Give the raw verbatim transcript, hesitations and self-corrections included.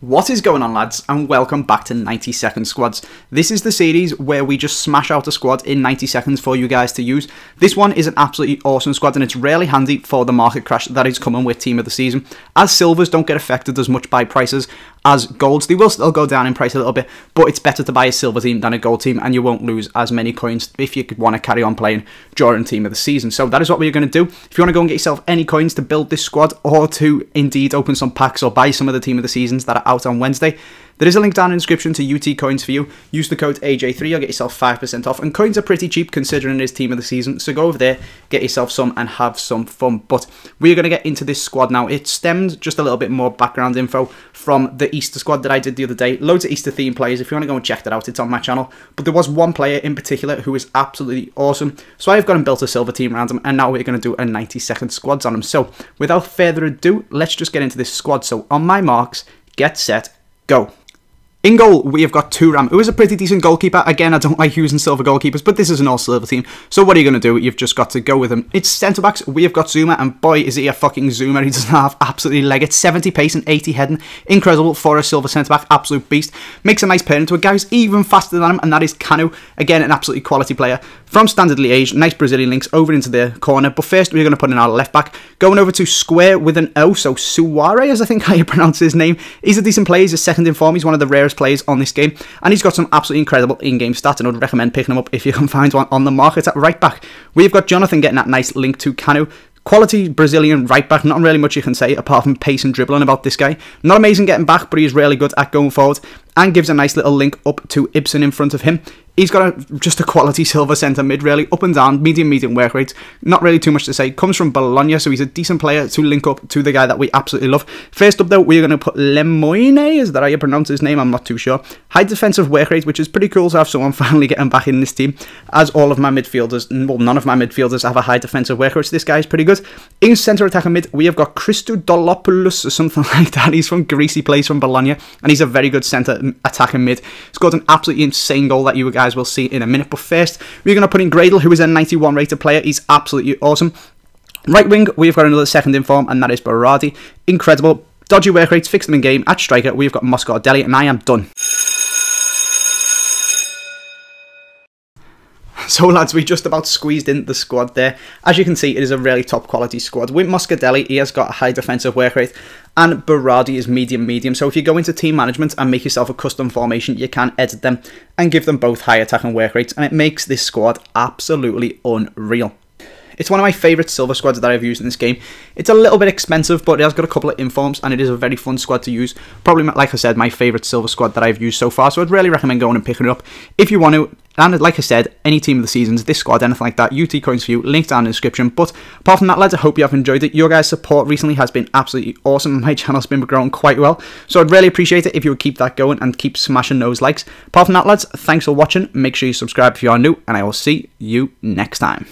What is going on, lads, and welcome back to ninety second squads. This is the series where we just smash out a squad in ninety seconds for you guys to use. This one is an absolutely awesome squad, and it's really handy for the market crash that is coming with Team of the Season, as silvers don't get affected as much by prices as golds. They will still go down in price a little bit, but it's better to buy a silver team than a gold team, and you won't lose as many coins if you want to carry on playing during Team of the Season. So that is what we're going to do. If you want to go and get yourself any coins to build this squad, or to indeed open some packs or buy some of the Team of the Seasons that are out on Wednesday, there is a link down in the description to U T Coins for you. Use the code A J three, you'll get yourself five percent off, and coins are pretty cheap considering it is Team of the Season, so go over there, get yourself some and have some fun. But we're going to get into this squad now. It stemmed, just a little bit more background info, from the Easter squad that I did the other day. Loads of Easter themed players. If you want to go and check that out, it's on my channel. But there was one player in particular who is absolutely awesome, so I've gone and built a silver team around him, and now we're going to do a ninety second squads on him. So without further ado, let's just get into this squad. So on my marks, get set, go. In goal, we have got Turam, who is a pretty decent goalkeeper. Again, I don't like using silver goalkeepers, but this is an all-silver team, so what are you going to do? You've just got to go with him. It's centre-backs. We have got Zuma, and boy, is he a fucking Zuma. He doesn't have absolutely leg it. seventy pace and eighty heading. Incredible for a silver centre-back. Absolute beast. Makes a nice pair into a guy who's even faster than him, and that is Canu. Again, an absolutely quality player from Standard Liège. Nice Brazilian links over into the corner, but first we're going to put in our left-back. Going over to Square with an O, so Suare, as I think how you pronounce his name. He's a decent player. He's a second in form. He's one of the rarest players on this game, and he's got some absolutely incredible in-game stats, and I would recommend picking him up if you can find one on the market. At right back, we've got Jonathan getting that nice link to Canu. Quality Brazilian right back, not really much you can say apart from pace and dribbling about this guy. Not amazing getting back, but he's really good at going forward, and gives a nice little link up to Ibsen in front of him. He's got a, just a quality silver centre mid, really. Up and down, medium, medium work rates. Not really too much to say. Comes from Bologna, so he's a decent player to link up to the guy that we absolutely love. First up, though, we're going to put Lemoyne. Is that how you pronounce his name? I'm not too sure. High defensive work rate, which is pretty cool to have someone finally getting back in this team, as all of my midfielders, well, none of my midfielders have a high defensive work rate, so this guy's pretty good. In centre attacker mid, we have got Christodolopoulos or something like that. He's from Greece, he plays from Bologna, and he's a very good centre attacking mid. Scored an absolutely insane goal that you guys will see in a minute, but first we're going to put in Gradl, who is a ninety one rated player. He's absolutely awesome. Right wing, we've got another second in form, and that is Berardi. Incredible. Dodgy work rates, fix them in game. At striker, we've got Moscardelli, and I am done. So lads, we just about squeezed in the squad there. As you can see, it is a really top quality squad. With Moscardelli, he has got a high defensive work rate, and Berardi is medium-medium, so if you go into team management and make yourself a custom formation, you can edit them and give them both high attack and work rates, and it makes this squad absolutely unreal. It's one of my favourite silver squads that I've used in this game. It's a little bit expensive, but it has got a couple of informs, and it is a very fun squad to use. Probably, like I said, my favourite silver squad that I've used so far, so I'd really recommend going and picking it up if you want to. And like I said, any Team of the Seasons, this squad, anything like that, U T Coins for you, link down in the description. But apart from that, lads, I hope you have enjoyed it. Your guys' support recently has been absolutely awesome. My channel's been growing quite well, so I'd really appreciate it if you would keep that going and keep smashing those likes. Apart from that, lads, thanks for watching. Make sure you subscribe if you are new, and I will see you next time.